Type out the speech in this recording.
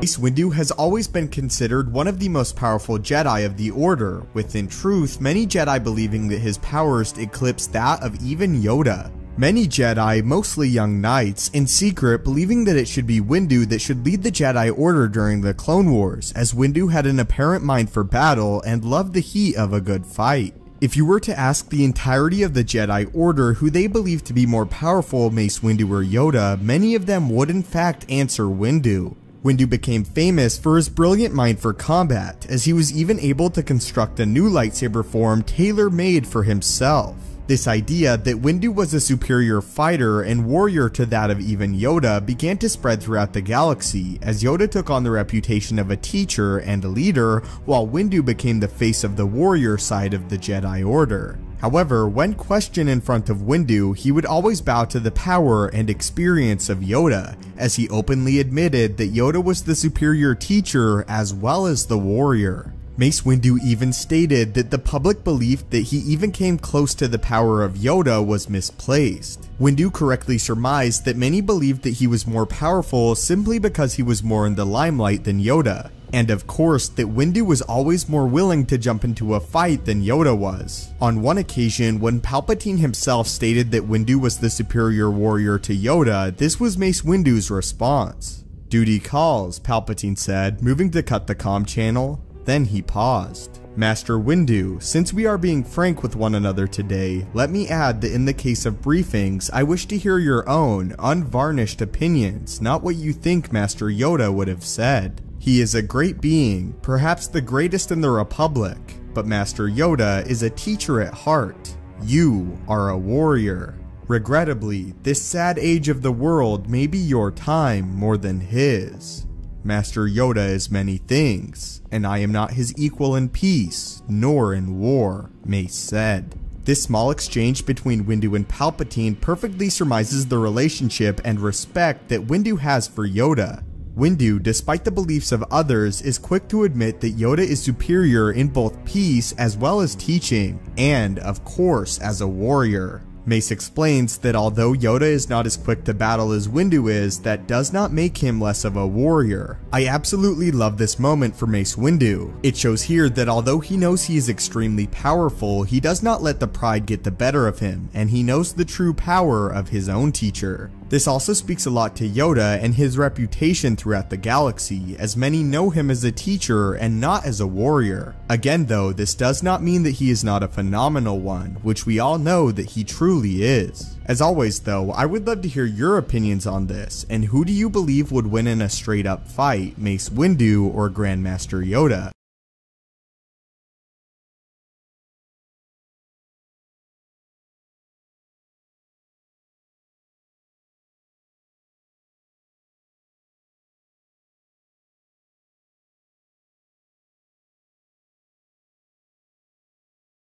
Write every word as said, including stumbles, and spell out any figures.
Mace Windu has always been considered one of the most powerful Jedi of the Order, with in truth many Jedi believing that his powers eclipse that of even Yoda. Many Jedi, mostly young knights, in secret believing that it should be Windu that should lead the Jedi Order during the Clone Wars, as Windu had an apparent mind for battle and loved the heat of a good fight. If you were to ask the entirety of the Jedi Order who they believe to be more powerful, Mace Windu or Yoda, many of them would in fact answer Windu. Windu became famous for his brilliant mind for combat, as he was even able to construct a new lightsaber form tailor-made for himself. This idea that Windu was a superior fighter and warrior to that of even Yoda began to spread throughout the galaxy, as Yoda took on the reputation of a teacher and a leader, while Windu became the face of the warrior side of the Jedi Order. However, when questioned in front of Windu, he would always bow to the power and experience of Yoda, as he openly admitted that Yoda was the superior teacher as well as the warrior. Mace Windu even stated that the public belief that he even came close to the power of Yoda was misplaced. Windu correctly surmised that many believed that he was more powerful simply because he was more in the limelight than Yoda, and of course that Windu was always more willing to jump into a fight than Yoda was. On one occasion, when Palpatine himself stated that Windu was the superior warrior to Yoda, this was Mace Windu's response. "Duty calls," Palpatine said, moving to cut the comm channel. Then he paused. "Master Windu, since we are being frank with one another today, let me add that in the case of briefings, I wish to hear your own, unvarnished opinions, not what you think Master Yoda would have said. He is a great being, perhaps the greatest in the Republic, but Master Yoda is a teacher at heart. You are a warrior. Regrettably, this sad age of the world may be your time more than his. Master Yoda is many things, and I am not his equal in peace, nor in war," Mace said. This small exchange between Windu and Palpatine perfectly surmises the relationship and respect that Windu has for Yoda. Windu, despite the beliefs of others, is quick to admit that Yoda is superior in both peace as well as teaching, and, of course, as a warrior. Mace explains that although Yoda is not as quick to battle as Windu is, that does not make him less of a warrior. I absolutely love this moment for Mace Windu. It shows here that although he knows he is extremely powerful, he does not let the pride get the better of him, and he knows the true power of his own teacher. This also speaks a lot to Yoda and his reputation throughout the galaxy, as many know him as a teacher and not as a warrior. Again though, this does not mean that he is not a phenomenal one, which we all know that he truly is. As always though, I would love to hear your opinions on this, and who do you believe would win in a straight up fight, Mace Windu or Grandmaster Yoda?